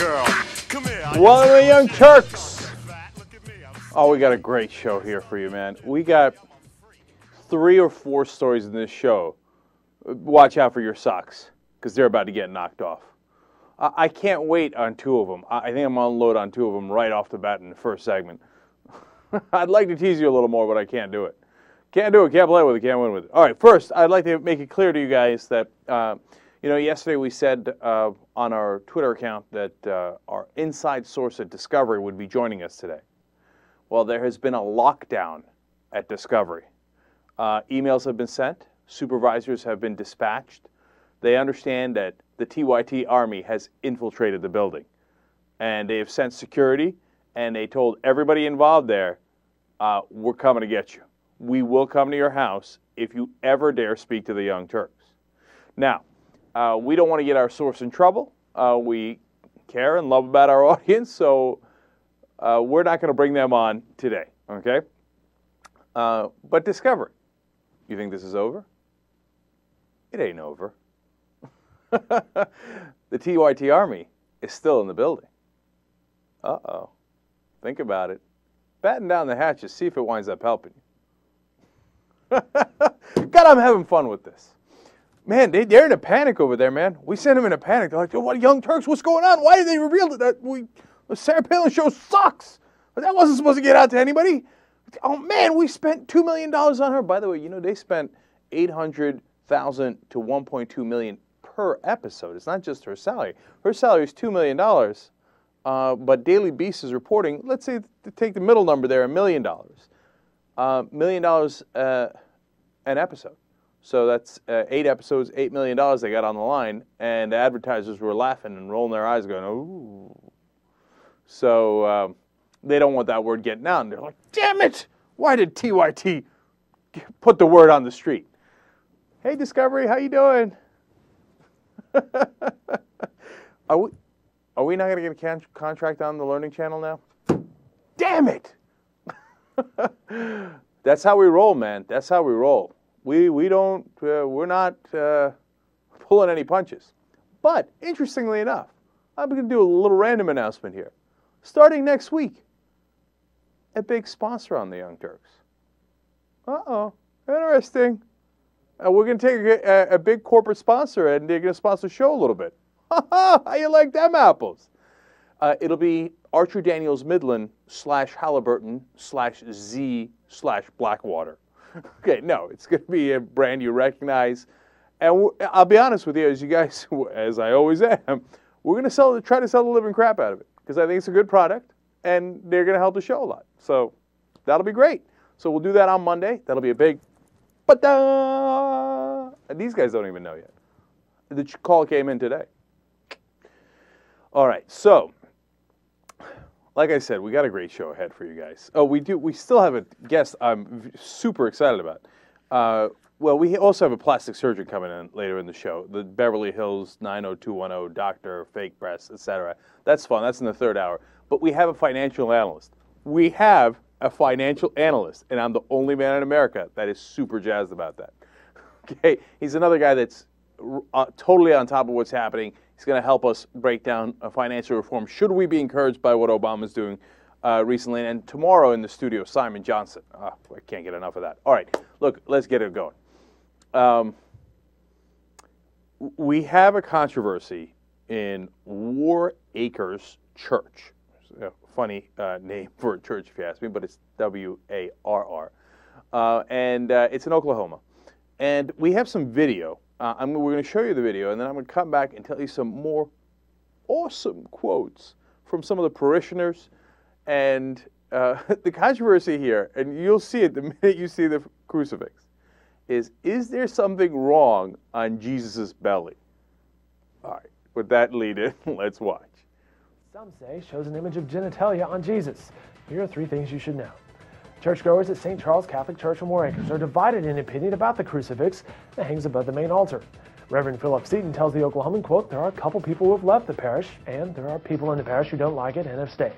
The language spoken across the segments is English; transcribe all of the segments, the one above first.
girl. Come here. One of the Young Turks. Oh, we got a great show here for you, man. We got 3 or 4 stories in this show. Watch out for your socks, because they're about to get knocked off. I can't wait on 2 of them. I think I'm going to unload on 2 of them right off the bat in the first segment. I'd like to tease you a little more, but I can't do it. Can't do it. Can't play with it. Can't win with it. All right. First, I'd like to make it clear to you guys that, you know, yesterday we said on our Twitter account that our inside source at Discovery would be joining us today. Well, there has been a lockdown at Discovery. Emails have been sent. Supervisors have been dispatched. They understand that the TYT Army has infiltrated the building. And they have sent security, and they told everybody involved there, we're coming to get you. We will come to your house if you ever dare speak to the Young Turks. Now, we don't want to get our source in trouble. We care and love about our audience, so we're not going to bring them on today, okay? But Discovery, you think this is over? It ain't over. The TYT Army is still in the building. Uh-oh. Think about it. Batten down the hatches, see if it winds up helping you. God, I'm having fun with this. Man, they're in a panic over there, man. We sent them in a panic. They're like, oh, what, Young Turks, what's going on? Why did they reveal that? The Sarah Palin show sucks. That wasn't supposed to get out to anybody. Oh, man, we spent $2 million on her. By the way, you know, they spent $800,000 to $1.2 million per episode. It's not just her salary. Her salary is $2 million, but Daily Beast is reporting, let's say, take the middle number there, $1 million. $1 million an episode. So that's 8 episodes, $8 million they got on the line, and the advertisers were laughing and rolling their eyes going, ooh. So they don't want that word getting out, and they're like, damn it! Why did TYT put the word on the street? Hey, Discovery, how you doing? Are we not going to get a contract on the Learning Channel now? Damn it! That's how we roll, man. That's how we roll. We don't, we're not pulling any punches. But, interestingly enough, I'm going to do a little random announcement here. Starting next week, a big sponsor on the Young Turks. Uh-oh. Interesting. We're going to take a big corporate sponsor, and they're going to sponsor the show a little bit. Ha-ha! How you like them apples? It'll be Archer Daniels Midland /Halliburton/Z/Blackwater. Okay, no, it's going to be a brand you recognize. And I'll be honest with you, as you guys, as I always am, we're going to try to sell the living crap out of it, because I think it's a good product, and they're going to help the show a lot. So that'll be great. So we'll do that on Monday. That'll be a big ba-da! And these guys don't even know yet. The call came in today. All right, so... like I said, we got a great show ahead for you guys. Oh, we do. We still have a guest I'm super excited about. Well, we also have a plastic surgeon coming in later in the show. The Beverly Hills 90210 doctor, fake breasts, etc. That's fun. That's in the 3rd hour. But we have a financial analyst. We have a financial analyst, and I'm the only man in America that is super jazzed about that. Okay, he's another guy that's totally on top of what's happening. He's going to help us break down financial reform. Should we be encouraged by what Obama's doing recently? And tomorrow in the studio, Simon Johnson. Oh, I can't get enough of that. All right, look, let's get it going. We have a controversy in Warr Acres Church. It's a funny name for a church, if you ask me, but it's W-A-R-R. And it's in Oklahoma. And we have some video. We're going to show you the video, and then I'm going to come back and tell you some more awesome quotes from some of the parishioners. And the controversy here, and you'll see it the minute you see the crucifix, is there something wrong on Jesus' belly? All right, with that lead in, let's watch. Some say shows an image of genitalia on Jesus. Here are 3 things you should know. Churchgoers at St. Charles Catholic Church in Warr Acres are divided in opinion about the crucifix that hangs above the main altar. Reverend Philip Seaton tells the Oklahoman, quote, there are a couple people who have left the parish, and there are people in the parish who don't like it and have stayed.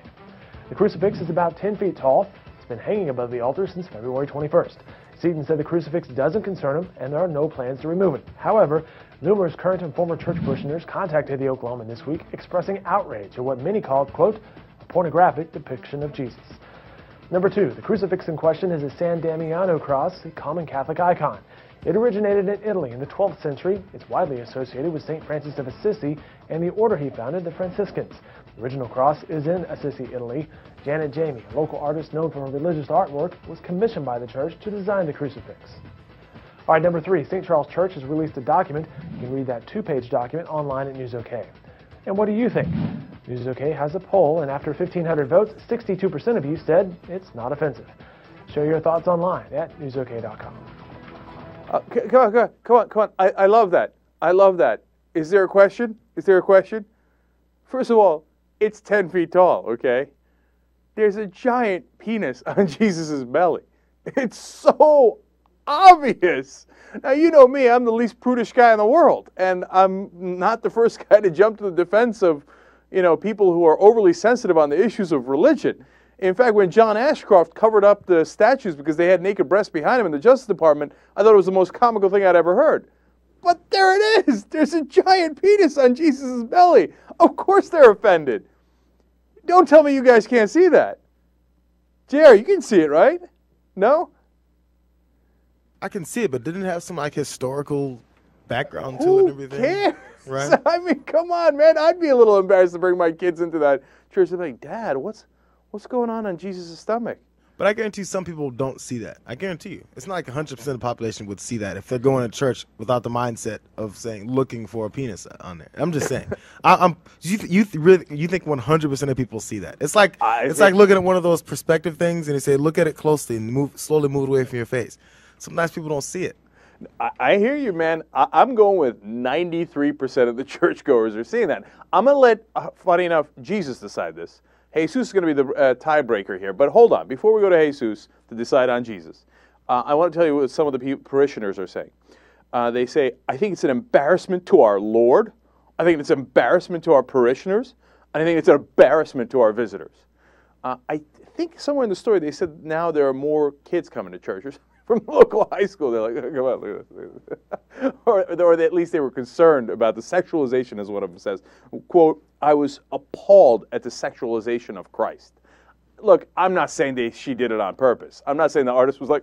The crucifix is about 10 feet tall. It's been hanging above the altar since February 21st. Seaton said the crucifix doesn't concern him, and there are no plans to remove it. However, Numerous current and former church parishioners contacted the Oklahoman this week, expressing outrage at what many called, quote, a pornographic depiction of Jesus. Number two, the crucifix in question is a San Damiano cross, a common Catholic icon. It originated in Italy in the 12th century. It's widely associated with St. Francis of Assisi and the order he founded, the Franciscans. The original cross is in Assisi, Italy. Janet Jamie, a local artist known for her religious artwork, was commissioned by the church to design the crucifix. All right, number three, St. Charles Church has released a document. You can read that two-page document online at NewsOK. And what do you think? NewsOK has a poll, and after 1,500 votes, 62% of you said it's not offensive. Share your thoughts online at newsok.com. Come on. I love that. Is there a question? First of all, it's 10 feet tall, okay? There's a giant penis on Jesus' belly. It's so obvious. Now, you know me. I'm the least prudish guy in the world, and I'm not the first guy to jump to the defense of, you know, people who are overly sensitive on the issues of religion. In fact, when John Ashcroft covered up the statues because they had naked breasts behind him in the Justice Department, I thought it was the most comical thing I'd ever heard. But there it is! There's a giant penis on Jesus' belly! Of course they're offended! Don't tell me you guys can't see that! Jerry, you can see it, right? No? I can see it, but didn't it have some, like, historical background to it and everything? Who cares? Right? I mean, come on, man! I'd be a little embarrassed to bring my kids into that church. They'd be like, Dad, what's going on Jesus' stomach? But I guarantee some people don't see that. I guarantee you. It's not like 100% of the population would see that if they're going to church without the mindset of saying, looking for a penis on there. I'm just saying. You think 100% of people see that? It's like it's like looking at one of those perspective things and they say, look at it closely and slowly move away from your face. Sometimes people don't see it. I hear you, man. I'm going with 93% of the churchgoers are seeing that. I'm going to let, funny enough, Jesus decide this. Jesus is going to be the tiebreaker here, but hold on. Before we go to Jesus to decide on Jesus, I want to tell you what some of the parishioners are saying. They say, I think it's an embarrassment to our Lord. I think it's an embarrassment to our parishioners. And I think it's an embarrassment to our visitors. I think somewhere in the story they said now there are more kids coming to churches from local high school. They're like, come on, look at this. or at least they were concerned about the sexualization, as one of them says. Quote, I was appalled at the sexualization of Christ. Look, I'm not saying she did it on purpose. I'm not saying the artist was like,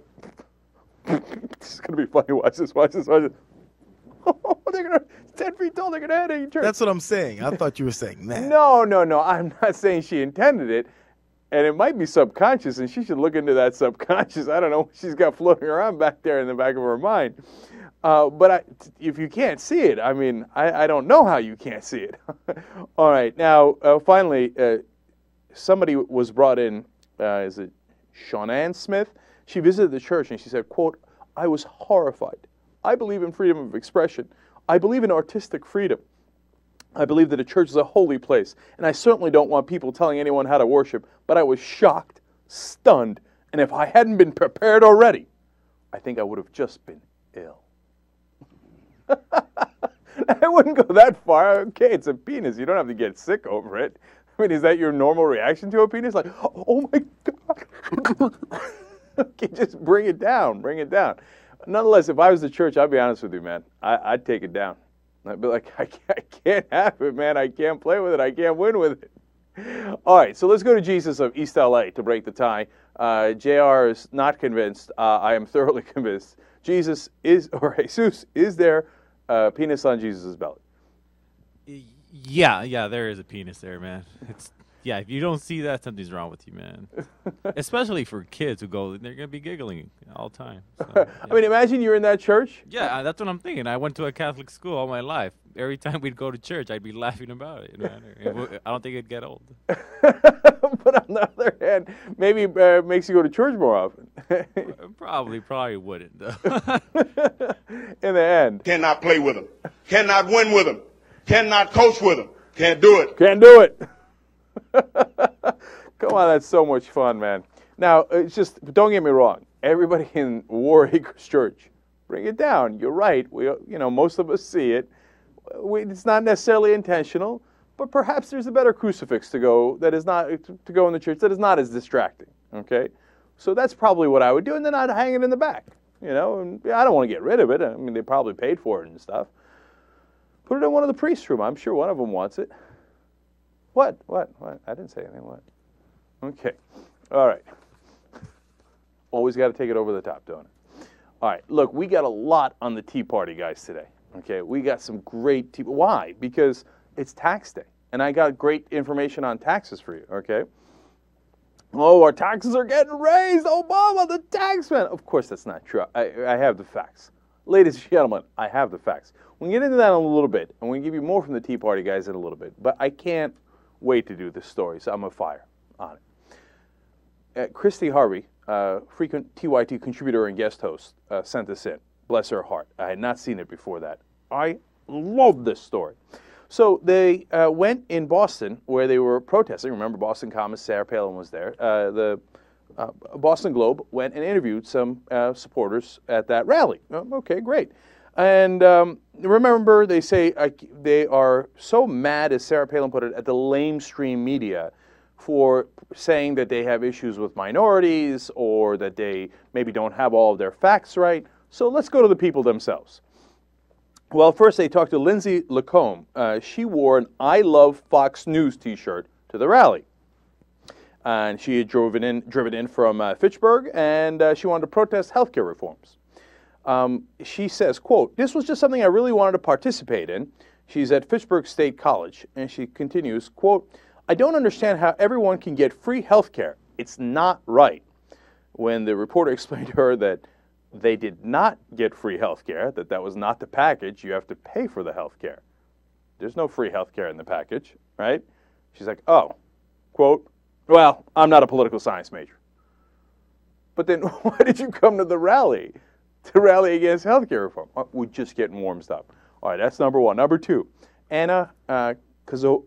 this is going to be funny. Watch this. Oh, they're going to, 10 feet tall, they're going to head in church. That's what I'm saying. I thought you were saying that. No. I'm not saying she intended it. And it might be subconscious, and she should look into that subconscious. I don't know what she's got floating around back there in the back of her mind. But if you can't see it, I mean, I don't know how you can't see it. All right. Now, finally, somebody was brought in. Is it Shannon Smith? She visited the church, and she said, quote, I was horrified. I believe in freedom of expression. I believe in artistic freedom. I believe that a church is a holy place, and I certainly don't want people telling anyone how to worship, but I was shocked, stunned, and if I hadn't been prepared already, I think I would have just been ill. I wouldn't go that far. Okay, it's a penis. You don't have to get sick over it. I mean, is that your normal reaction to a penis? Like, oh my God. Okay, just bring it down. Nonetheless, if I was the church, I'll be honest with you, man. I'd take it down. I'd be like, I can't have it, man. I can't play with it. I can't win with it. All right, so let's go to Jesus of East LA to break the tie. JR is not convinced. I am thoroughly convinced. Jesus is there a penis on Jesus' belly? Yeah, there is a penis there, man. It's if you don't see that, something's wrong with you, man. Especially for kids who go, they're going to be giggling all the time. So, yeah. I mean, imagine you're in that church. Yeah, that's what I'm thinking. I went to a Catholic school all my life. Every time we'd go to church, I'd be laughing about it, man. I don't think it'd get old. But on the other hand, maybe it makes you go to church more often. Probably wouldn't, though. In the end. Cannot play with them. Cannot win with them. Cannot coach with them. Can't do it. Come on, that's so much fun, man. Now, it's just, don't get me wrong. Everybody in Warr Acres Church, bring it down. You're right. Most of us see it. It's not necessarily intentional, but perhaps there's a better crucifix to go in the church that is not as distracting. Okay, so that's probably what I would do, and then I'd hang it in the back. And I don't want to get rid of it. I mean, they probably paid for it and stuff. Put it in one of the priests' room. I'm sure one of them wants it. What? I didn't say anything. What? Okay. All right. Always got to take it over the top, don't it? All right. Look, we got a lot on the Tea Party guys today. Okay. We got some great tea. Why? Because it's tax day, and I got great information on taxes for you. Okay. Oh, our taxes are getting raised. Obama, the tax man. Of course, that's not true. I have the facts. Ladies and gentlemen, I have the facts. We'll get into that in a little bit, and we'll give you more from the Tea Party guys in a little bit. But I can't wait to do this story, so I'm going to fire on it. Christy Harvey, frequent TYT contributor and guest host, sent this in. Bless her heart. I had not seen it before that. I love this story. So they went in Boston, where they were protesting. Remember, Boston Common, Sarah Palin was there. The Boston Globe went and interviewed some supporters at that rally. Okay, great. And remember, they say they are so mad, as Sarah Palin put it, at the lamestream media for saying that they have issues with minorities or that they maybe don't have all of their facts right. So let's go to the people themselves. Well, first they talked to Lindsay Lacombe. She wore an I Love Fox News t-shirt to the rally. And she had driven in from Fitchburg, and she wanted to protest healthcare reforms. She says, quote, "This was just something I really wanted to participate in." She's at Fitchburg State College, and she continues, quote, "I don't understand how everyone can get free healthcare. It's not right." When the reporter explained to her that they did not get free healthcare, that was not the package, you have to pay for the healthcare. There's no free healthcare in the package, right? She's like, oh, quote, "Well, I'm not a political science major." But then why did you come to the rally? To rally against healthcare reform? We're just getting warmed up. All right, that's number one. Number two, Anna Kozovka,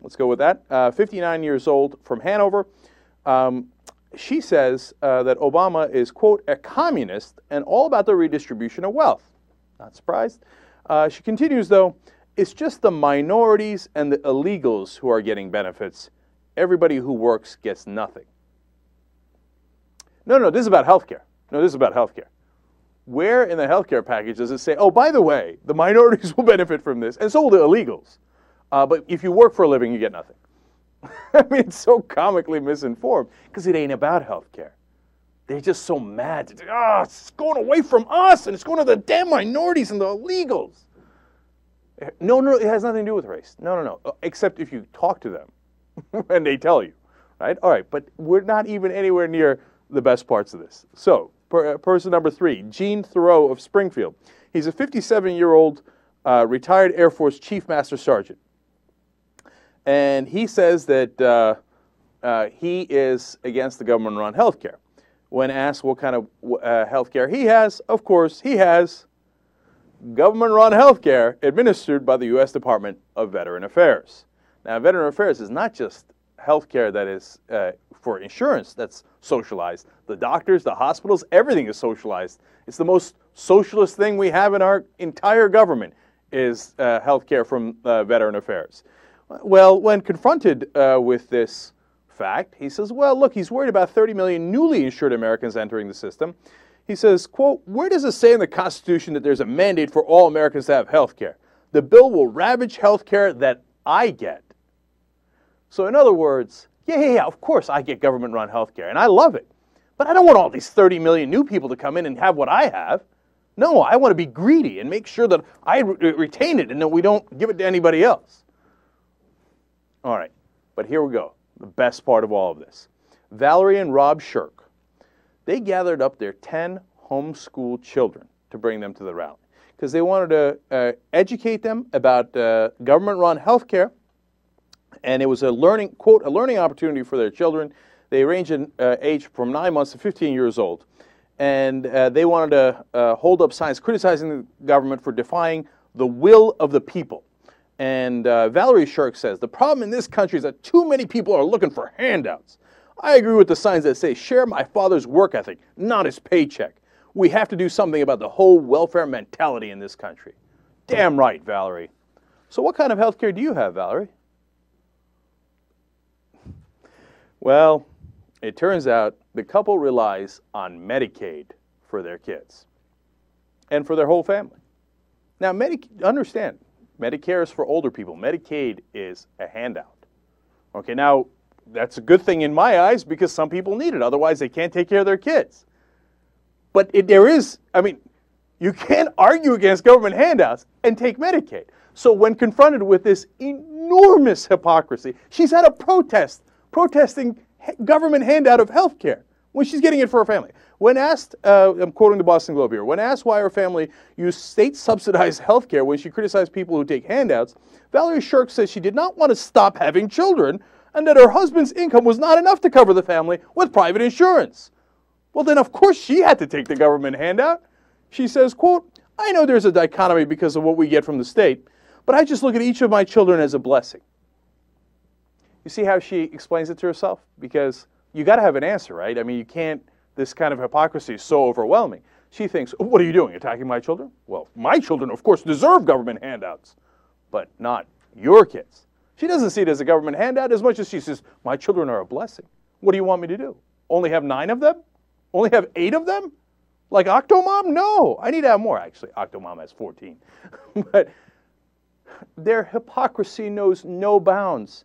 let's go with that, 59 years old from Hanover. She says that Obama is, quote, "a communist and all about the redistribution of wealth." Not surprised. She continues, though, "It's just the minorities and the illegals who are getting benefits. Everybody who works gets nothing." No, this is about healthcare. No, this is about healthcare. Where in the healthcare package does it say, oh, by the way, the minorities will benefit from this, and so will the illegals. But if you work for a living, you get nothing. I mean, it's so comically misinformed because it ain't about healthcare. They're just so mad. It's going away from us, and it's going to the damn minorities and the illegals. No, it has nothing to do with race. No, except if you talk to them. And they tell you, right? All right, but we're not even anywhere near the best parts of this. So, person number three, Gene Thoreau of Springfield. He's a 57-year-old retired Air Force Chief Master Sergeant. And he says that he is against the government-run health care. When asked what kind of health care he has, of course, he has government-run health care administered by the U.S. Department of Veteran Affairs. Now, Veteran Affairs is not just health care that is for insurance that's socialized. The doctors, the hospitals, everything is socialized. It's the most socialist thing we have in our entire government is health care from Veteran Affairs. Well, when confronted with this fact, he says, well, look, he's worried about 30 million newly insured Americans entering the system. He says, quote, "Where does it say in the Constitution that there's a mandate for all Americans to have health care? The bill will ravage health care that I get." So in other words, yeah, of course I get government-run health care, and I love it. But I don't want all these 30 million new people to come in and have what I have. No, I want to be greedy and make sure that I retain it and that we don't give it to anybody else. All right, but here we go, the best part of all of this. Valerie and Rob Shirk, they gathered up their 10 homeschool children to bring them to the rally, because they wanted to educate them about government-run health care, and it was a learning, quote, "a learning opportunity for their children." They range in age from 9 months to 15 years old, and they wanted to hold up signs criticizing the government for defying the will of the people. And Valerie Shirk says, "The problem in this country is that too many people are looking for handouts. I agree with the signs that say, share my father's work ethic, not his paycheck. We have to do something about the whole welfare mentality in this country." Damn right, Valerie. So what kind of health care do you have, Valerie? Well, it turns out the couple relies on Medicaid for their kids and for their whole family. Now, understand, Medicare is for older people. Medicaid is a handout. Okay, now, that's a good thing in my eyes because some people need it. Otherwise, they can't take care of their kids. But you can't argue against government handouts and take Medicaid. So when confronted with this enormous hypocrisy, she's at a protest, protesting government handout of health care when she's getting it for her family. When asked, I'm quoting the Boston Globe here, when asked why her family used state-subsidized health care when she criticized people who take handouts, Valerie Shirk says she did not want to stop having children and that her husband's income was not enough to cover the family with private insurance. Well, then, of course, she had to take the government handout. She says, quote, I know there's a dichotomy because of what we get from the state, but I just look at each of my children as a blessing. You see how she explains it to herself? Because you got to have an answer, right? I mean, you can't, this kind of hypocrisy is so overwhelming. She thinks, what are you doing, attacking my children? Well, my children, of course, deserve government handouts, but not your kids. She doesn't see it as a government handout as much as she says, my children are a blessing. What do you want me to do? Only have 9 of them? Only have 8 of them? Like Octomom? No, I need to have more. Actually, Octomom has 14. But their hypocrisy knows no bounds.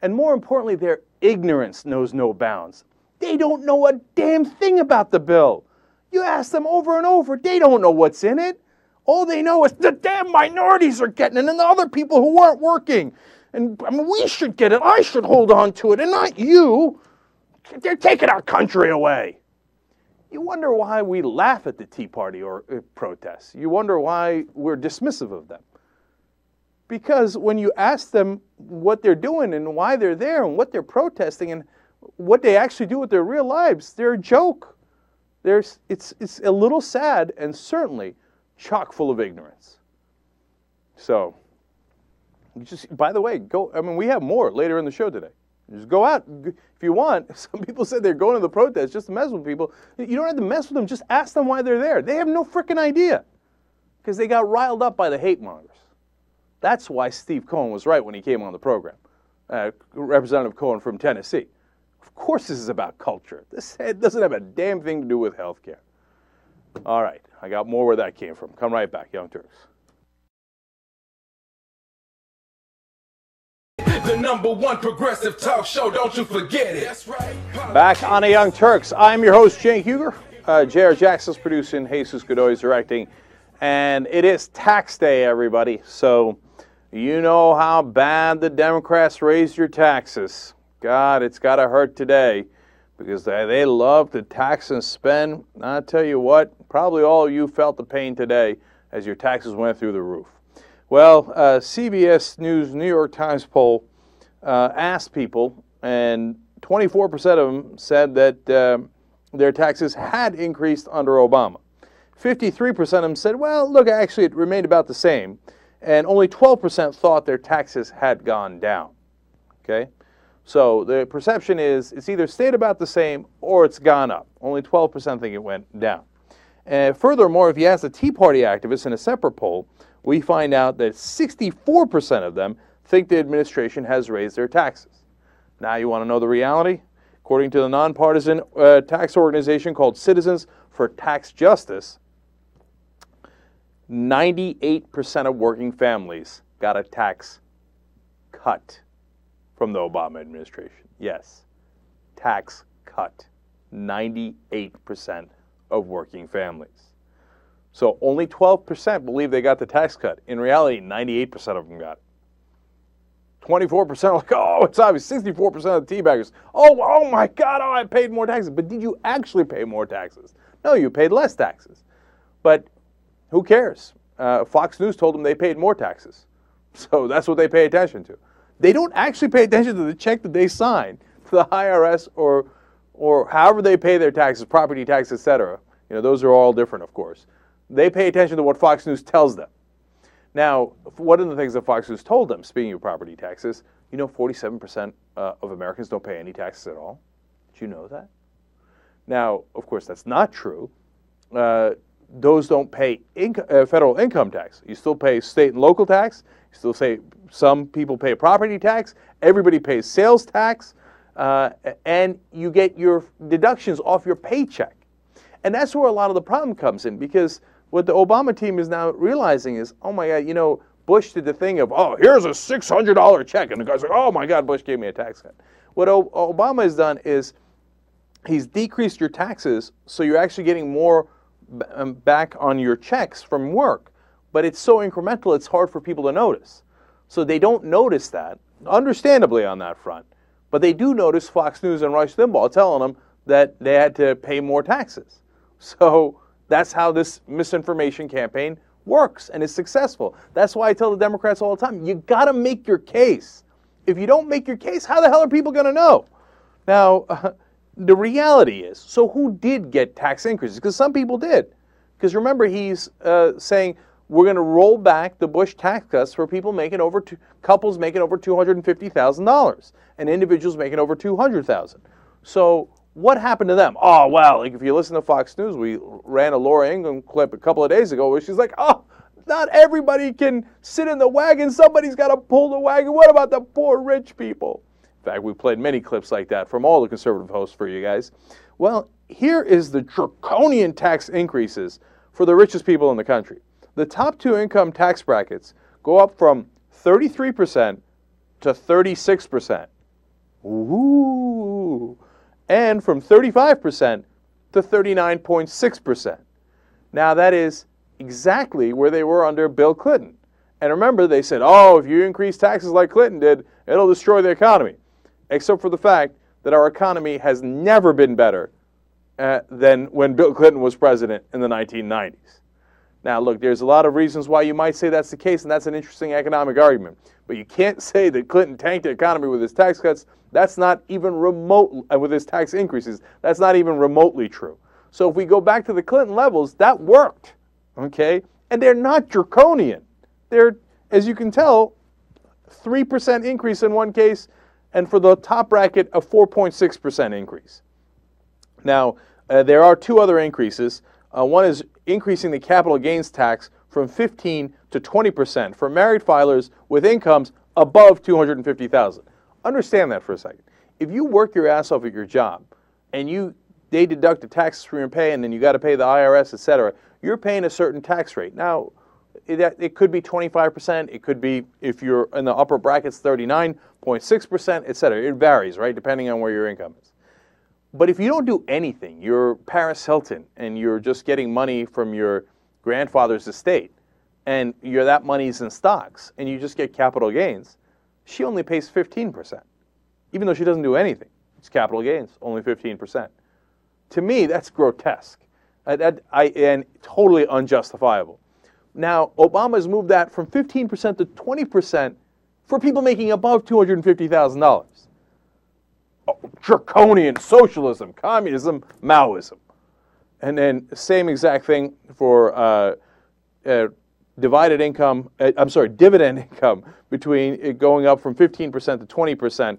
And more importantly, their ignorance knows no bounds. They don't know a damn thing about the bill. You ask them over and over, they don't know what's in it. All they know is the damn minorities are getting it and the other people who aren't working. And I mean, we should get it. I should hold on to it, and not you. They're taking our country away. You wonder why we laugh at the Tea Party or protests. You wonder why we're dismissive of them. Because when you ask them what they're doing and why they're there and what they're protesting and what they actually do with their real lives, they're a joke. It's a little sad and certainly chock full of ignorance. So... just, by the way, go. I mean, we have more later in the show today. Just go out if you want. Some people said they're going to the protest just to mess with people. You don't have to mess with them. Just ask them why they're there. They have no freaking idea because they got riled up by the hate mongers. That's why Steve Cohen was right when he came on the program, Representative Cohen from Tennessee. Of course this is about culture. This doesn't have a damn thing to do with health care. All right, I got more where that came from. Come right back, Young Turks. The #1 progressive talk show, don't you forget it. That's right. Back on The Young Turks, I'm your host, Jay Huger. J.R. Jackson's producing, Jesus Godoy is directing, and it is tax day, everybody. So you know how bad the Democrats raised your taxes. God, it's got to hurt today because they love to tax and spend. And I'll tell you what, probably all of you felt the pain today as your taxes went through the roof. Well, CBS News New York Times poll asked people, and 24% of them said that their taxes had increased under Obama. 53% of them said, well, look, actually it remained about the same. And only 12% thought their taxes had gone down. Okay? So the perception is it's either stayed about the same or it's gone up. Only 12% think it went down. Furthermore, if you ask the Tea Party activists in a separate poll, we find out that 64% of them think the administration has raised their taxes. Now you want to know the reality? According to the nonpartisan tax organization called Citizens for Tax Justice, 98% of working families got a tax cut from the Obama administration. Yes, tax cut. 98% of working families. So only 12% believe they got the tax cut. In reality, 98% of them got it. 24% are like, oh, it's obvious. 64% of the teabaggers, oh my God, oh, I paid more taxes. But did you actually pay more taxes? No, you paid less taxes. But who cares? Fox News told them they paid more taxes. So that's what they pay attention to. They don't actually pay attention to the check that they sign to the IRS or however they pay their taxes, property tax, etc. You know, those are all different, of course. They pay attention to what Fox News tells them. Now, one of the things that Fox News told them, speaking of property taxes, you know 47% of Americans don't pay any taxes at all? Did you know that? Now, of course, that's not true. Those don't pay federal income tax. You still pay state and local tax. You still say some people pay property tax. Everybody pays sales tax. And you get your deductions off your paycheck. And that's where a lot of the problem comes in because what the Obama team is now realizing is, oh my God, you know, Bush did the thing of, oh, here's a $600 check. And the guy's like, oh my God, Bush gave me a tax cut. What Obama has done is he's decreased your taxes, so you're actually getting more back on your checks from work. But it's so incremental, it's hard for people to notice. So they don't notice that, understandably on that front. But they do notice Fox News and Rush Limbaugh telling them that they had to pay more taxes. So that's how this misinformation campaign works and is successful. That's why I tell the Democrats all the time, you got to make your case. If you don't make your case, how the hell are people going to know? Now, the reality is, so who did get tax increases? Because some people did. Because remember, he's saying we're going to roll back the Bush tax cuts for people making over couples making over $250,000 and individuals making over $200,000. So what happened to them? Oh, well, like if you listen to Fox News, we ran a Laura Ingraham clip a couple of days ago where she's like, oh, not everybody can sit in the wagon. Somebody's got to pull the wagon. What about the poor rich people? In fact, we played many clips like that from all the conservative hosts for you guys. Well, here is the draconian tax increases for the richest people in the country. The top two income tax brackets go up from 33% to 36%. Ooh. And from 35% to 39.6%. Now that is exactly where they were under Bill Clinton. And remember, they said, oh, if you increase taxes like Clinton did, it'll destroy the economy. Except for the fact that our economy has never been better than when Bill Clinton was president in the 1990s. Now, look, there's a lot of reasons why you might say that's the case, and that's an interesting economic argument. But you can't say that Clinton tanked the economy with his tax cuts. That's not even remotely, with his tax increases. That's not even remotely true. So if we go back to the Clinton levels, that worked, okay? And they're not draconian. They're, as you can tell, 3% increase in one case, and for the top bracket, a 4.6% increase. Now, there are two other increases. One is increasing the capital gains tax from 15 to 20% for married filers with incomes above $250,000. Understand that for a second. If you work your ass off at your job and they deduct the taxes from your pay and then you got to pay the IRS, etc., you're paying a certain tax rate. Now, it could be 25%. It could be, if you're in the upper brackets, 39.6%, etc. It varies, right, depending on where your income is. But if you don't do anything, you're Paris Hilton and you're just getting money from your grandfather's estate and that money's in stocks and you just get capital gains, she only pays 15%. Even though she doesn't do anything, it's capital gains, only 15%. To me, that's grotesque and totally unjustifiable. Now, Obama's moved that from 15% to 20% for people making above $250,000. Oh, draconian socialism, communism, Maoism. And then same exact thing for dividend income between it going up from 15% to 20%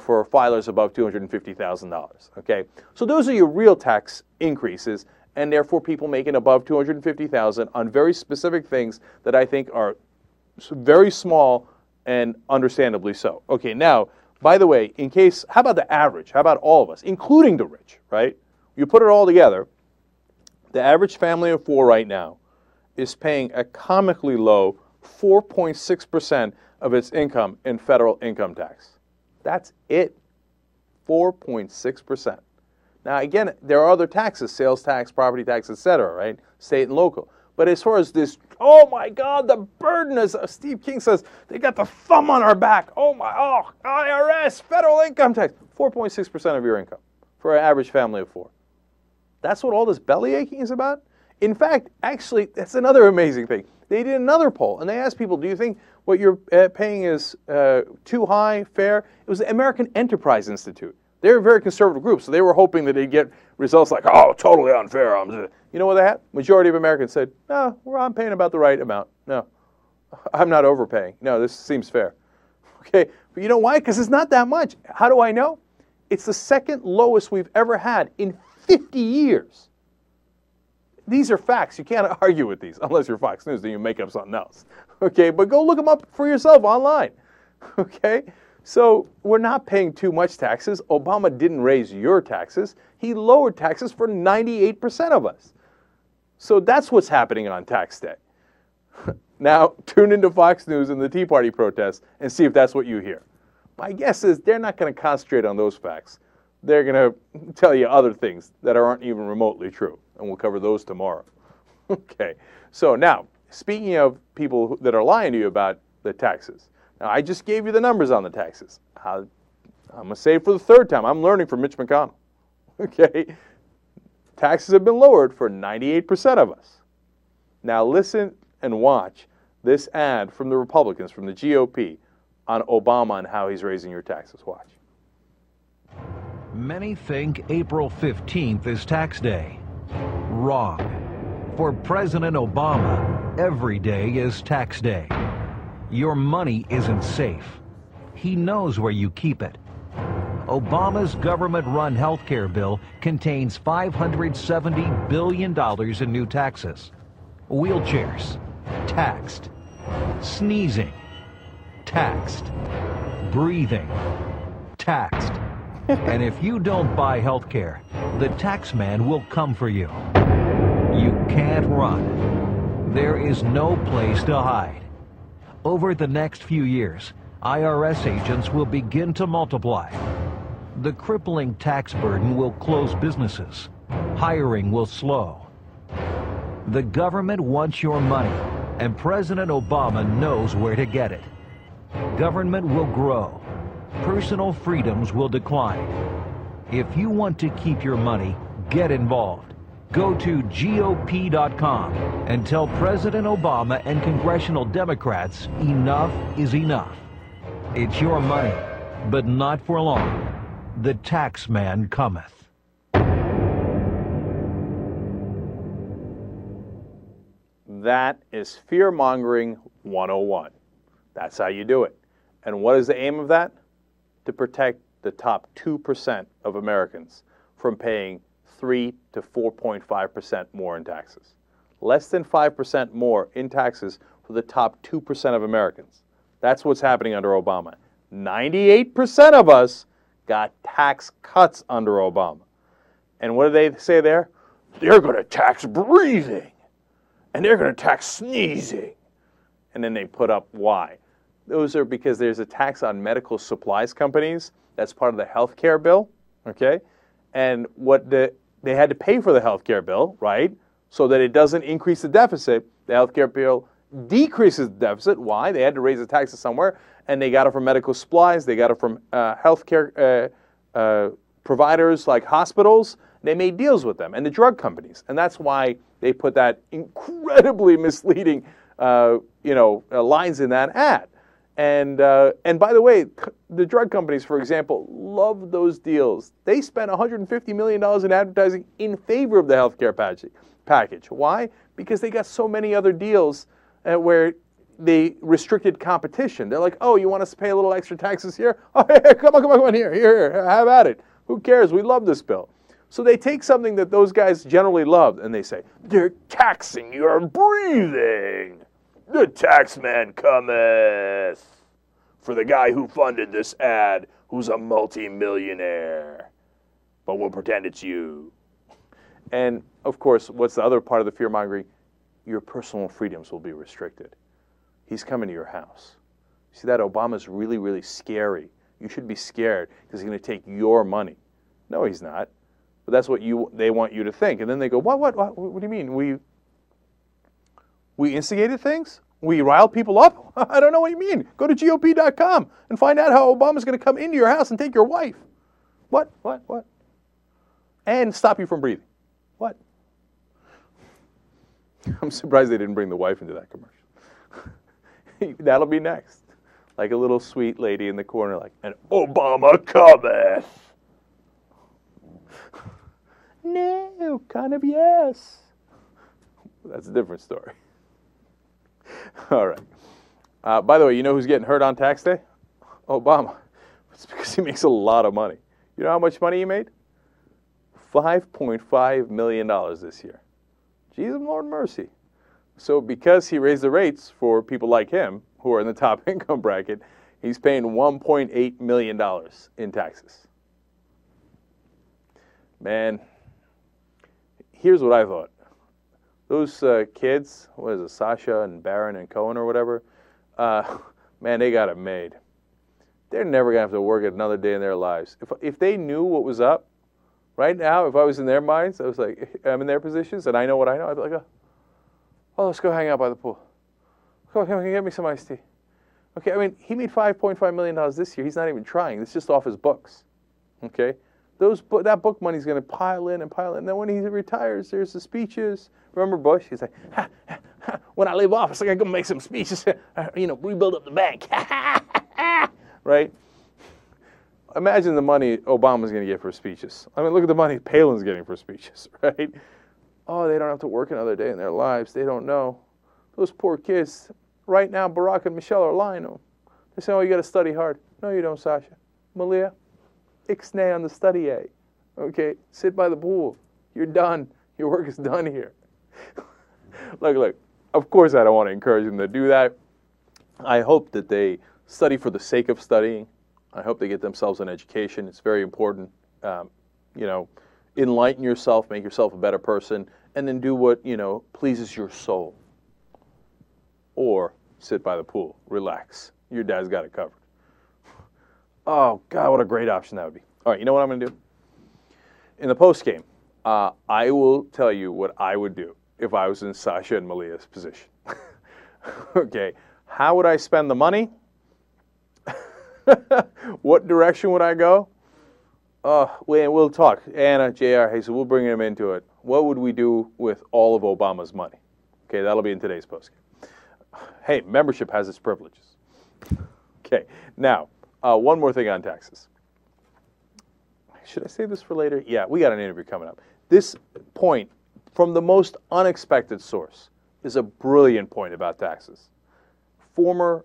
for filers above $250,000. Okay, so those are your real tax increases, and therefore people making above $250,000 on very specific things that I think are very small and understandably so. Okay, now, by the way, in case, how about the average? How about all of us, including the rich, right? You put it all together, the average family of four right now is paying a comically low 4.6% of its income in federal income tax. That's it, 4.6%. Now, again, there are other taxes, sales tax, property tax, etc., right? State and local. But as far as this, oh my God, the burden, as Steve King says, they got the thumb on our back. Oh my, oh, IRS, federal income tax, 4.6% of your income for an average family of four. That's what all this belly aching is about? In fact, actually, that's another amazing thing. They did another poll, and they asked people, do you think what you're paying is too high, fair? It was the American Enterprise Institute. They were a very conservative group, so they were hoping that they'd get results like, oh, totally unfair. You know what they had? Majority of Americans said, no, I'm paying about the right amount. No, I'm not overpaying. No, this seems fair. Okay, but you know why? Because it's not that much. How do I know? It's the second lowest we've ever had in 50 years. These are facts. You can't argue with these, unless you're Fox News, then you make up something else. Okay, but go look them up for yourself online. Okay? So we're not paying too much taxes. Obama didn't raise your taxes. He lowered taxes for 98% of us. So that's what's happening on tax day. Now, tune into Fox News and the Tea Party protests and see if that's what you hear. My guess is they're not going to concentrate on those facts. They're going to tell you other things that aren't even remotely true, and we'll cover those tomorrow. Okay, so now, speaking of people that are lying to you about the taxes, now I just gave you the numbers on the taxes. I'm going to say for the third time, I'm learning from Mitch McConnell. Okay, taxes have been lowered for 98% of us. Now listen and watch this ad from the Republicans, from the GOP, on Obama and how he's raising your taxes. Watch. Many think April 15th is tax day. Wrong. For President Obama, every day is tax day. Your money isn't safe. He knows where you keep it. Obama's government-run health care bill contains $570 billion in new taxes. Wheelchairs, taxed. Sneezing, taxed. Breathing, taxed. And if you don't buy health care, the tax man will come for you. You can't run. There is no place to hide. Over the next few years, IRS agents will begin to multiply. The crippling tax burden will close businesses. Hiring will slow. The government wants your money, and President Obama knows where to get it. Government will grow. Personal freedoms will decline. If you want to keep your money, get involved. Go to GOP.com and tell President Obama and congressional Democrats enough is enough. It's your money, but not for long. The tax man cometh. That is fear-mongering 101. That's how you do it. And what is the aim of that? To protect the top 2% of Americans from paying 3 to 4.5% more in taxes. Less than 5% more in taxes for the top 2% of Americans. That's what's happening under Obama. 98% of us got tax cuts under Obama. And what do they say there? They're going to tax breathing. And they're going to tax sneezing. And then they put up why. Those are because there's a tax on medical supplies companies. That's part of the health care bill, okay? And what they had to pay for the health care bill, right? So that it doesn't increase the deficit. The health care bill decreases the deficit. Why? They had to raise the taxes somewhere, and they got it from medical supplies. They got it from health care providers like hospitals. They made deals with them and the drug companies. And that's why they put that incredibly misleading lines in that ad. And by the way, the drug companies, for example, love those deals. They spent $150 million in advertising in favor of the healthcare package. Why? Because they got so many other deals where they restricted competition. They're like, oh, you want us to pay a little extra taxes here? Oh, yeah, come on, here, have at it. Who cares? We love this bill. So they take something that those guys generally love, and they say, they're taxing your breathing. The tax man cometh for the guy who funded this ad, who's a multi-millionaire. But we'll pretend it's you. And, of course, what's the other part of the fear-mongering? Your personal freedoms will be restricted. He's coming to your house. See, that Obama's really, really scary. You should be scared because he's going to take your money. No, he's not. But that's what they want you to think. And then they go, what do you mean? We instigated things? We riled people up? I don't know what you mean. Go to GOP.com and find out how Obama's going to come into your house and take your wife. What? And stop you from breathing. What? I'm surprised they didn't bring the wife into that commercial. That'll be next. Like a little sweet lady in the corner, like, and Obama cometh. No, kind of yes. That's a different story. All right. By the way, you know who's getting hurt on tax day? Obama. It's because he makes a lot of money. You know how much money he made? $5.5 million this year. Jesus, Lord mercy. So because he raised the rates for people like him, who are in the top income bracket, he's paying $1.8 million in taxes. Man, here's what I thought. those kids, what is it, Sasha and Barron and Cohen or whatever, man, they got it made. They're never going to have to work another day in their lives. If they knew what was up, right now, if I was in their minds, I was like, I'm in their positions, and I know what I know, I'd be like, oh, let's go hang out by the pool. Come on, get me some iced tea. Okay, I mean, he made $5.5 million this year. He's not even trying. It's just off his books, okay? That book money's going to pile in and pile in. And then when he retires, there's the speeches. Remember Bush? He's like, when I leave office, I got to go make some speeches. You know, rebuild up the bank. Right? Imagine the money Obama's going to get for speeches. I mean, look at the money Palin's getting for speeches, right? Oh, they don't have to work another day in their lives. They don't know. Those poor kids. Right now, Barack and Michelle are lying to them. They're saying, oh, you got to study hard. No, you don't, Sasha. Malia, ixnay on the study A. Okay? Sit by the pool. You're done. Your work is done here. Look. Of course I don't want to encourage them to do that. I hope that they study for the sake of studying. I hope they get themselves an education. It's very important. You know, enlighten yourself, make yourself a better person, and then do what, you know, pleases your soul. Or sit by the pool, relax. Your dad's got it covered. Oh, God, what a great option that would be. All right, you know what I'm going to do? In the postgame, I will tell you what I would do if I was in Sasha and Malia's position. Okay, how would I spend the money? What direction would I go? We'll talk. Anna, J.R., Hazel, we'll bring him into it. What would we do with all of Obama's money? Okay, that'll be in today's postgame. Hey, membership has its privileges. Okay, now, one more thing on taxes. Should I save this for later? Yeah, we got an interview coming up. This point, from the most unexpected source, is a brilliant point about taxes. Former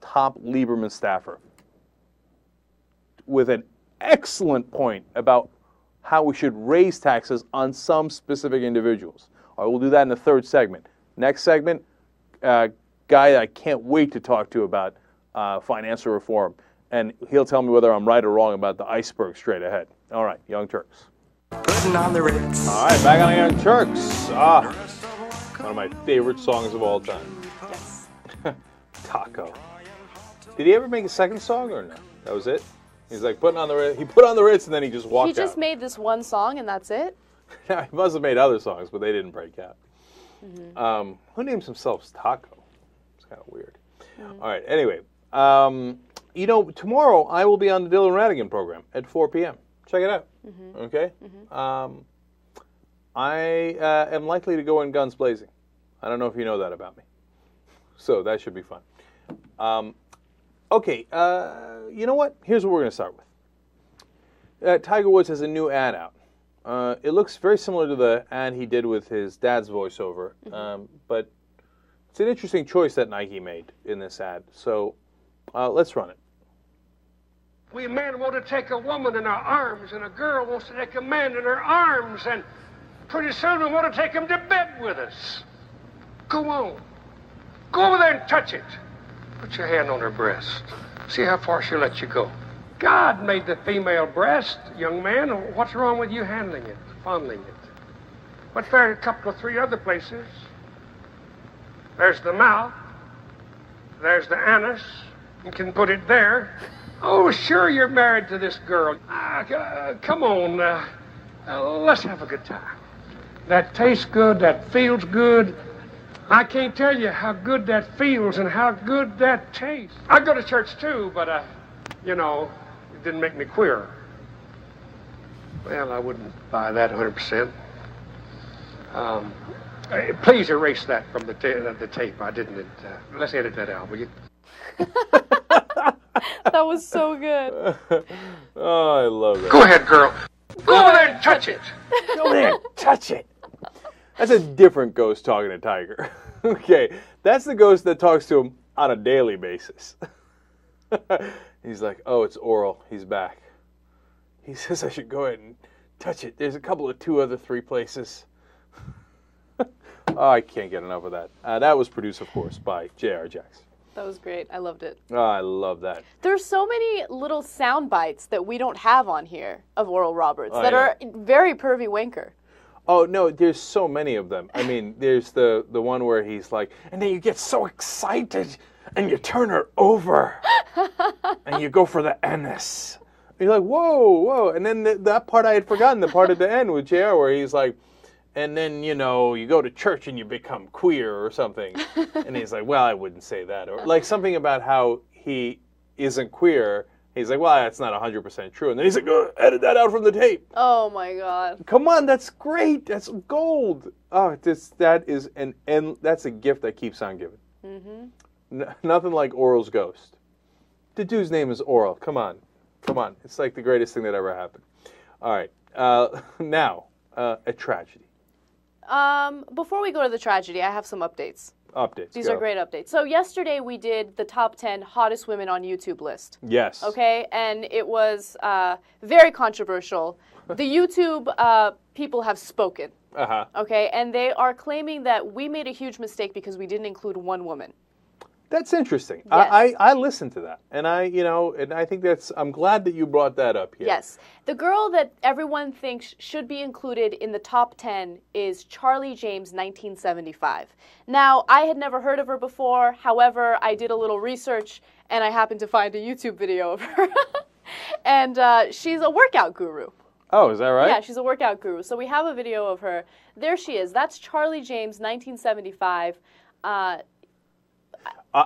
top Lieberman staffer with an excellent point about how we should raise taxes on some specific individuals. All right, we'll do that in the third segment. Next segment, guy that I can't wait to talk to about financial reform, and he'll tell me whether I'm right or wrong about the iceberg straight ahead. All right, Young Turks. Putting on the Ritz. All right, back on the Young Turks. One of my favorite songs of all time. Yes. Taco. Did he ever make a second song or no? That was it? He's like, putting on the Ritz. He put on the Ritz and then he just walked out. He just made this one song and that's it? He must have made other songs, but they didn't break out. Mm-hmm. Who names themselves Taco? It's kind of weird. Mm-hmm. All right, anyway, you know, tomorrow I will be on the Dylan Radigan program at 4 p.m. Check it out, mm-hmm. Okay? Mm-hmm. I am likely to go in guns blazing. I don't know if you know that about me. So that should be fun. You know what? Here's what we're going to start with. Tiger Woods has a new ad out. It looks very similar to the ad he did with his dad's voiceover, but it's an interesting choice that Nike made in this ad. So let's run it. We men want to take a woman in our arms, and a girl wants to take a man in her arms, and pretty soon we want to take him to bed with us. Go on. Go over there and touch it. Put your hand on her breast. See how far she'll let you go. God made the female breast, young man. What's wrong with you handling it, fondling it? What fair a couple of three other places? There's the mouth. There's the anus. You can put it there. Oh, sure, you're married to this girl. Come on. Let's have a good time. That tastes good. That feels good. I can't tell you how good that feels and how good that tastes. I go to church, too, but, you know... didn't make me queer. Well, I wouldn't buy that 100%. Please erase that from the tape. I didn't. Let's edit that out, will you? That was so good. Oh, I love it. Go ahead, girl. Go over there and touch it. Go over there and touch it. That's a different ghost talking to Tiger. Okay, that's the ghost that talks to him on a daily basis. He's like, oh, it's oral. He's back. He says I should go ahead and touch it. There's a couple of two other three places. Oh, I can't get enough of that. That was produced, of course, by J.R. Jackson. That was great. I loved it. Oh, I love that. There's so many little sound bites that we don't have on here of Oral Roberts that are very pervy wanker. Oh, no, there's so many of them. I mean, there's the one where he's like, and then you get so excited, and you turn her over, and you go for the anus. And you're like, whoa, whoa. And then that part I had forgotten, the part at the end with JR where he's like, and then, you know, you go to church and you become queer or something. And he's like, well, I wouldn't say that. Or like something about how he isn't queer. He's like, well, that's not 100% true. And then he's like, edit that out from the tape. Oh, my God. Come on, that's great. That's gold. Oh, that's a gift that keeps on giving. Mm-hmm. Nothing like Oral's ghost. The dude's name is Oral. Come on. Come on. It's like the greatest thing that ever happened. All right. Now, a tragedy. Before we go to the tragedy, I have some updates. These are great updates. So yesterday we did the top 10 hottest women on YouTube list. Yes. Okay, and it was very controversial. The YouTube people have spoken. Uh-huh. Okay, and they are claiming that we made a huge mistake because we didn't include one woman. That's interesting. Yes. I listened to that, and I think that's. I'm glad that you brought that up here. Yes, the girl that everyone thinks should be included in the top 10 is Charlie James, 1975. Now, I had never heard of her before. However, I did a little research, and I happened to find a YouTube video of her, and she's a workout guru. Oh, is that right? Yeah, she's a workout guru. So we have a video of her. There she is. That's Charlie James, 1975.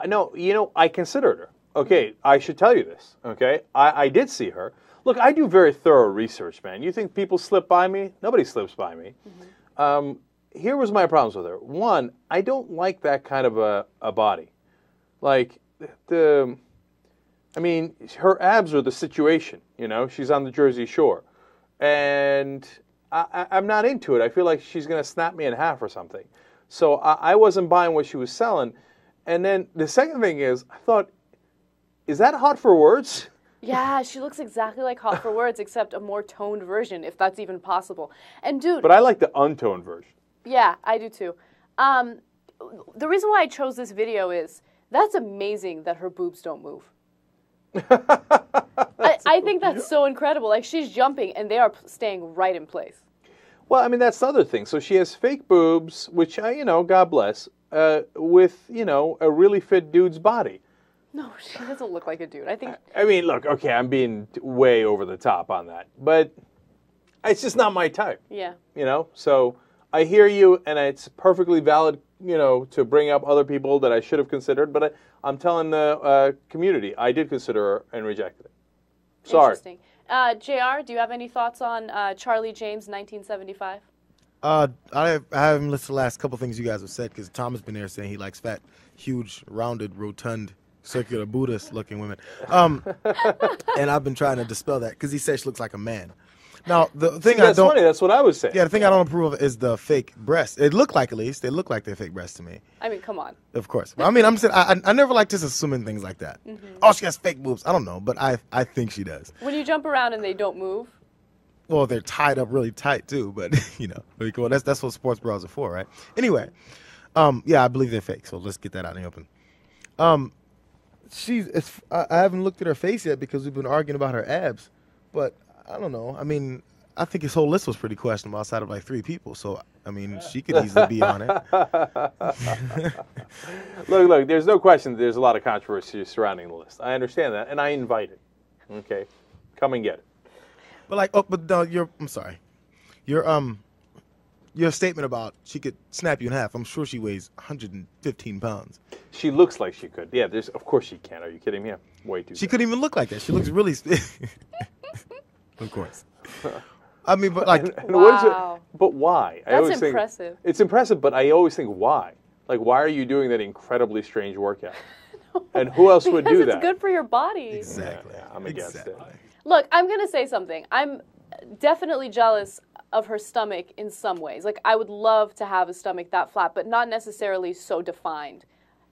No, you know, I considered her. Okay, I should tell you this, okay? I did see her. Look, I do very thorough research, man. You think people slip by me? Nobody slips by me. Mm-hmm. Here was my problems with her. One, I don't like that kind of a body. Like, I mean, her abs are the situation, you know? She's on the Jersey Shore. And I'm not into it. I feel like she's going to snap me in half or something. So I wasn't buying what she was selling. And then the second thing is, I thought, is that Hot for Words? Yeah, she looks exactly like Hot for Words, except a more toned version, if that's even possible. And dude... But I like the untoned version. Yeah, I do too. The reason why I chose this video is, that's amazing that her boobs don't move. I think that's so incredible. Like, she's jumping, and they are staying right in place. Well, I mean, that's the other thing. So she has fake boobs, which, you know, God bless... with, you know, a really fit dude's body. No, she doesn't look like a dude. I think... I mean, look, okay, I'm being way over the top on that. But it's just not my type. Yeah. You know? So I hear you, and it's perfectly valid, you know, to bring up other people that I should have considered. But I'm telling the community, I did consider her and rejected it. Sorry. Interesting. JR, do you have any thoughts on Charlie James, 1975? I haven't listened to the last couple things you guys have said because Tom has been there saying he likes fat, huge, rounded, rotund, circular, Buddhist-looking women. And I've been trying to dispel that because he said she looks like a man. Now, the thing that's funny. That's what I was saying. Yeah, the thing I don't approve of is the fake breasts. It looked like, at least, they look like they're fake breasts to me. I mean, come on. Of course. I mean, I'm saying I never like just assuming things like that. Mm-hmm. Oh, she has fake boobs. I don't know, but I think she does. When you jump around and they don't move. Well, they're tied up really tight, too, but, you know, really cool. That's what sports bras are for, right? Anyway, yeah, I believe they're fake, so let's get that out in the open. I haven't looked at her face yet because we've been arguing about her abs, but I don't know. I mean, I think his whole list was pretty questionable outside of, like, 3 people, so, I mean, she could easily be on it. Look, there's no question that there's a lot of controversy surrounding the list. I understand that, and I invite it. Okay, come and get it. But like, oh, but no, I'm sorry. Your statement about she could snap you in half. I'm sure she weighs 115 pounds. She looks like she could. Yeah, of course she can. Are you kidding me? Yeah, way too. She couldn't even look like that. She looks really. Of course. I mean, but like, and wow. But why? That's impressive. It's impressive, but I always think, why? Like, why are you doing that incredibly strange workout? No, and who else would do that? It's good for your body. Exactly. Yeah, I'm against it. Look, I'm going to say something. I'm definitely jealous of her stomach in some ways. Like, I would love to have a stomach that flat, but not necessarily so defined.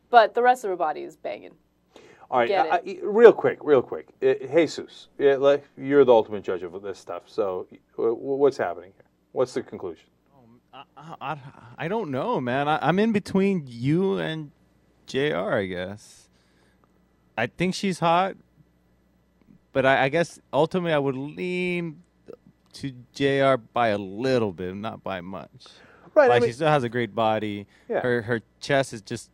But the rest of her body is banging. All right, real quick. Jesus, you're the ultimate judge of this stuff. So what's happening here? What's the conclusion? Oh, I don't know, man. I'm in between you and JR, I guess. I think she's hot. But I guess ultimately I would lean to JR by a little bit, not by much. Right. Like, I mean, she still has a great body. Yeah. Her chest is just,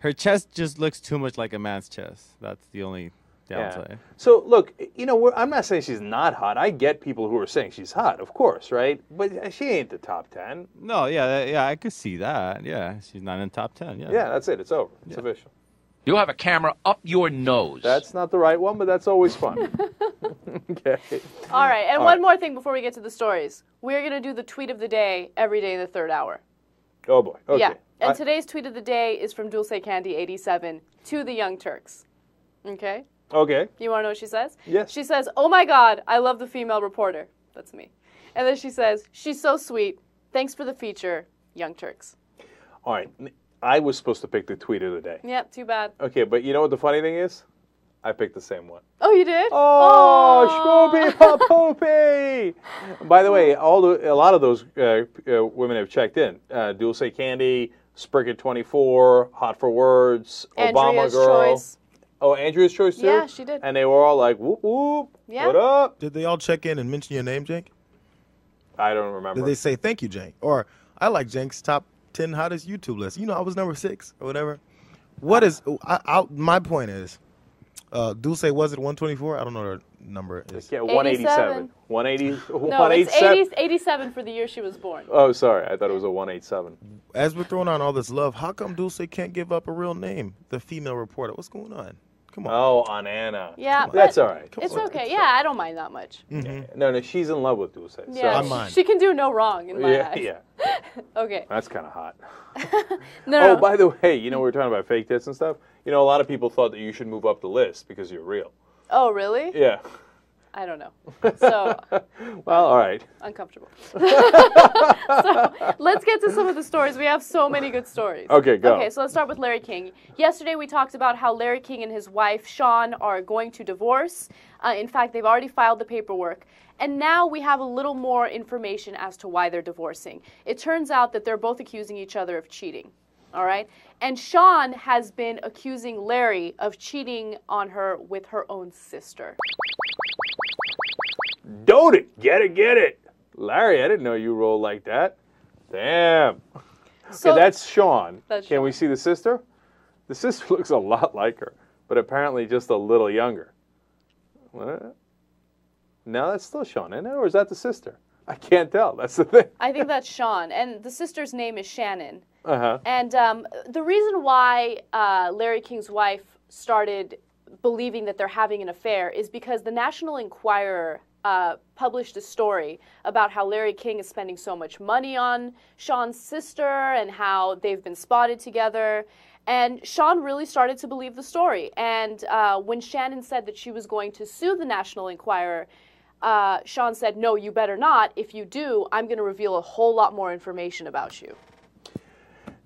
her chest just looks too much like a man's chest. That's the only downside. Yeah. So look, you know, I'm not saying she's not hot. I get people who are saying she's hot, of course, right? But she ain't the top 10. No, yeah, I could see that. Yeah, she's not in the top 10. Yeah. Yeah, that's it. It's over. It's official. You have a camera up your nose. That's not the right one, but that's always fun. Okay. All right, and one more thing before we get to the stories. We're going to do the tweet of the day every day in the third hour. Oh, boy. Okay. Yeah, and today's tweet of the day is from Dulce Candy 87 to the Young Turks. Okay? Okay. You want to know what she says? Yes. She says, "Oh, my God, I love the female reporter." That's me. And then she says, "She's so sweet. Thanks for the feature, Young Turks." All right. I was supposed to pick the tweet of the day. Yep, too bad. Okay, but you know what the funny thing is? I picked the same one. Oh, you did? Oh, Shmoopy Popoopy! By the way, a lot of those women have checked in. Dulce Candy, Spricket24, Hot for Words, Obama Girl. Choice. Oh, Andrea's Choice too? Yeah, she did. And they were all like, whoop, whoop, what up? Did they all check in and mention your name, Jenk? I don't remember. Did they say, "Thank you, Jenk"? Or, "I like Jenk's top 10 hottest YouTube list. You know, I was number 6 or whatever." What is my point is, Dulce was it 124? I don't know her number. Is. Yeah, 187. 180. No, it's 87 for the year she was born. Oh, sorry, I thought it was a 187. As we're throwing on all this love, how come Dulce can't give up a real name? The female reporter. What's going on? Come on. Oh, on Anna. Yeah, that's all right. It's okay. Yeah, I don't mind that much. Mm-hmm. Yeah. No, she's in love with Dulce. Yeah, so. She can do no wrong in my eyes. Yeah. Okay. That's kind of hot. No. By the way, you know, we were talking about fake tits and stuff. You know, a lot of people thought that you should move up the list because you're real. Oh, really? Yeah. I don't know. So. Well, all right. Uncomfortable. So let's get to some of the stories. We have so many good stories. Okay, go. Okay, so let's start with Larry King. Yesterday we talked about how Larry King and his wife, Sean, are going to divorce. In fact, they've already filed the paperwork. And now we have a little more information as to why they're divorcing. It turns out that they're both accusing each other of cheating. All right? And Sean has been accusing Larry of cheating on her with her own sister. Dote it! Get it, get it! Larry, I didn't know you rolled like that. Damn. So okay, that's Sean. That's Sean. Can we see the sister? The sister looks a lot like her, but apparently just a little younger. What? No, that's still Sean, isn't it? Or is that the sister? I can't tell. That's the thing. I think that's Sean. And the sister's name is Shannon. Uh-huh. And the reason why Larry King's wife started believing that they're having an affair is because the National Enquirer published a story about how Larry King is spending so much money on Sean's sister and how they've been spotted together. And Sean really started to believe the story. And when Shannon said that she was going to sue the National Enquirer, Sean said, "No, you better not. If you do, I'm going to reveal a whole lot more information about you."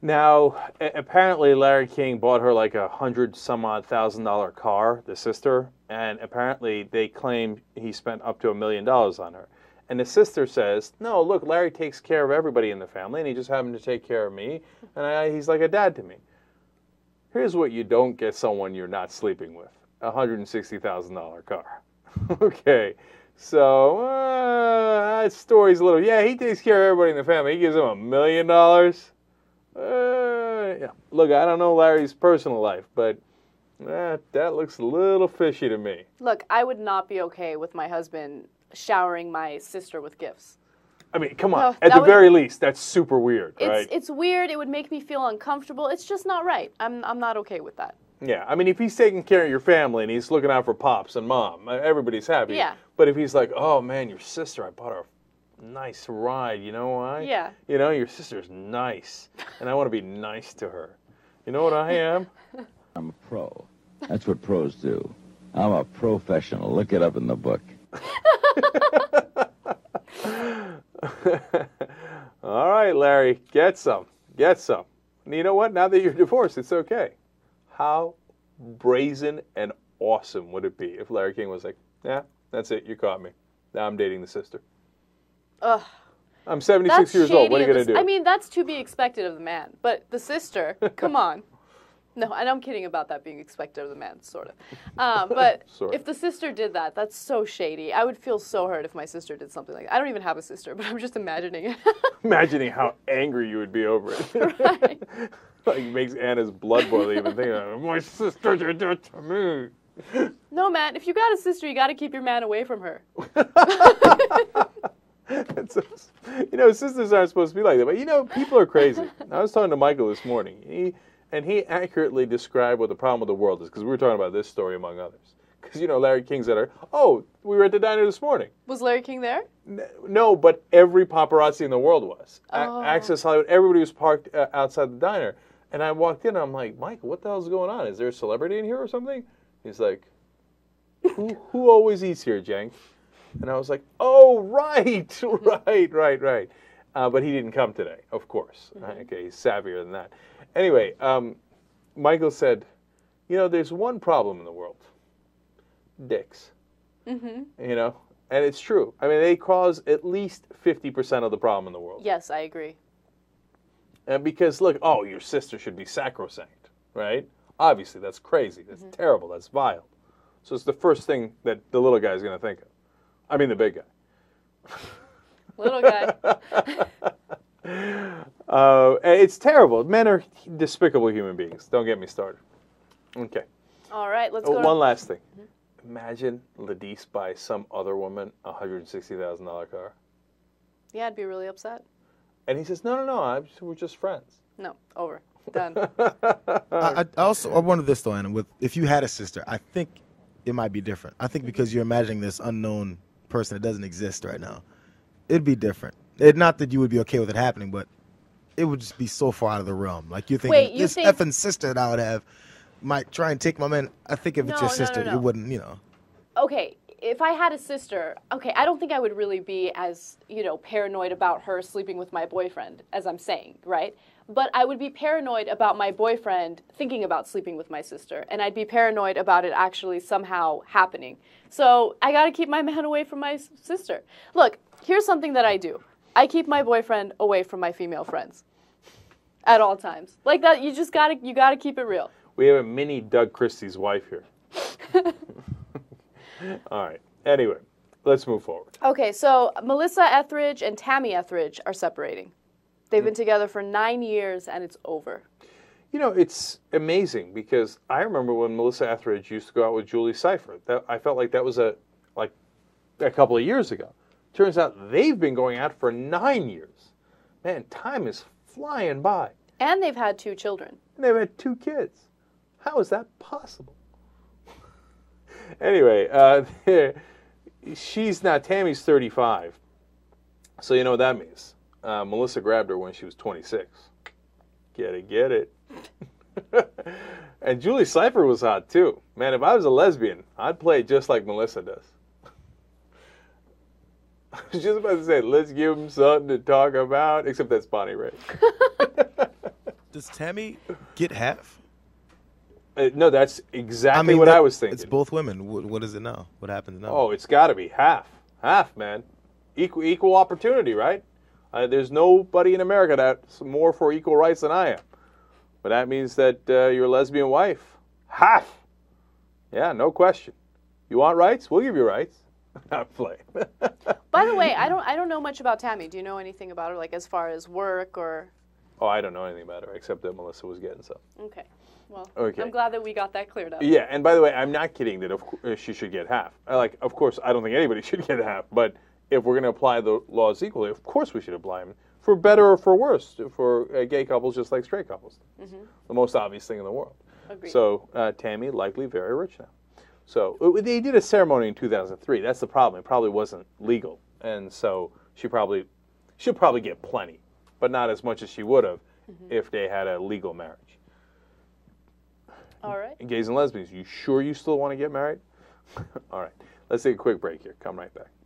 Now, apparently Larry King bought her like $100-some-odd thousand car, the sister, and apparently they claim he spent up to $1 million on her. And the sister says, "No, look, Larry takes care of everybody in the family, and he just happened to take care of me, and he's like a dad to me." Here's what you don't get someone you're not sleeping with, $160,000 car. Okay, so that story's a little, yeah, he takes care of everybody in the family. He gives him $1 million. Yeah. Look, I don't know Larry's personal life, but that looks a little fishy to me. Look, I would not be okay with my husband showering my sister with gifts. I mean, come on. At the very least, that's super weird, right? It's weird. It would make me feel uncomfortable. It's just not right. I'm not okay with that. Yeah, I mean, if he's taking care of your family and he's looking out for pops and mom, everybody's happy. Yeah. But if he's like, "Oh, man, your sister, I bought her nice ride, you know why? Yeah. You know, your sister's nice, and I want to be nice to her. You know what I am? I'm a pro. That's what pros do. I'm a professional. Look it up in the book." All right, Larry, get some. Get some. And you know what? Now that you're divorced, it's okay. How brazen and awesome would it be if Larry King was like, "Yeah, that's it. You caught me. Now I'm dating the sister." Ugh. I'm 76 years old. What are you going to do? I mean, that's to be expected of the man. But the sister, come on. No, and I'm kidding about that being expected of the man, sort of. But sort if the sister did that, that's so shady. I would feel so hurt if my sister did something like that. I don't even have a sister, but I'm just imagining it. Imagining how angry you would be over it. Right. Like, it makes Anna's blood boil even thinking about it. My sister did that to me. No, Matt, if you got a sister, you got to keep your man away from her. You know, sisters aren't supposed to be like that. But, you know, people are crazy. I was talking to Michael this morning, and he accurately described what the problem with the world is, because we were talking about this story, among others. Because, you know, Larry King's at her. Oh, we were at the diner this morning. Was Larry King there? No, but every paparazzi in the world was. Oh. Access Hollywood, everybody was parked outside the diner. And I walked in, and I'm like, Michael, what the hell's going on? Is there a celebrity in here or something? He's like, who always eats here, Jenk? And I was like, oh, right. But he didn't come today, of course. Mm-hmm. Okay, he's savvier than that. Anyway, Michael said, you know, there's one problem in the world. Dicks. Mm-hmm. You know? And it's true. I mean, they cause at least 50% of the problem in the world. Yes, I agree. And because, look, oh, your sister should be sacrosanct, right? Obviously, that's crazy. That's terrible. That's vile. So it's the first thing that the little guy's going to think of. I mean, the big guy. Little guy. It's terrible. Men are despicable human beings. Don't get me started. Okay. All right, let's go. One last thing. Imagine Ladise buys some other woman a $160,000 car. Yeah, I'd be really upset. And he says, no, no, no, we're just friends. No, over. Done. I wondered this, though, Anna. If you had a sister, I think it might be different. I think because you're imagining this unknown person that doesn't exist right now, it'd be different. Not that you would be okay with it happening, but it would just be so far out of the realm. Like, you're thinking, this effing sister that I would have might try and take my man. I think if it's your sister, it wouldn't, you know. Okay. If I had a sister, okay, I don't think I would really be as, you know, paranoid about her sleeping with my boyfriend, as I'm saying, right? But I would be paranoid about my boyfriend thinking about sleeping with my sister, and I'd be paranoid about it actually somehow happening. So I got to keep my man away from my sister. Look, here's something that I do. I keep my boyfriend away from my female friends at all times. Like that, you just got to keep it real. We have a mini Doug Christie's wife here. All right. Anyway, let's move forward. Okay, so Melissa Etheridge and Tammy Etheridge are separating. They've been together for 9 years, and it's over. You know, it's amazing because I remember when Melissa Etheridge used to go out with Julie Cypher. I felt like that was a couple of years ago. Turns out they've been going out for 9 years. Man, time is flying by. And they've had 2 children. And they've had 2 kids. How is that possible? Anyway, she's now, Tammy's 35, so you know what that means. Melissa grabbed her when she was 26. Get it. And Julie Cypher was hot, too. Man, if I was a lesbian, I'd play it just like Melissa does. I was just about to say, let's give them something to talk about, except that's Bonnie Raitt. Does Tammy get half? No, that's exactly what I was thinking. It's both women. What is it now? What happens now? Oh, it's got to be half. Half, man. Equal opportunity, right? There's nobody in America that's more for equal rights than I am. But that means that your lesbian wife, half. Yeah, no question. You want rights? We'll give you rights. Not play. By the way, I don't know much about Tammy. Do you know anything about her, like as far as work or? Oh, I don't know anything about her except that Melissa was getting some. Okay. Well, okay. I'm glad that we got that cleared up. Yeah, and by the way, I'm not kidding that she should get half. Like, of course, I don't think anybody should get half, but if we're going to apply the laws equally, of course we should apply them for better or for worse, for gay couples just like straight couples. Mm-hmm. The most obvious thing in the world. Agreed. So Tammy, likely very rich now. So they did a ceremony in 2003. That's the problem. It probably wasn't legal, and so she'll probably get plenty, but not as much as she would have if they had a legal marriage. All right. Gays and lesbians, you sure you still want to get married? All right. Let's take a quick break here. Come right back.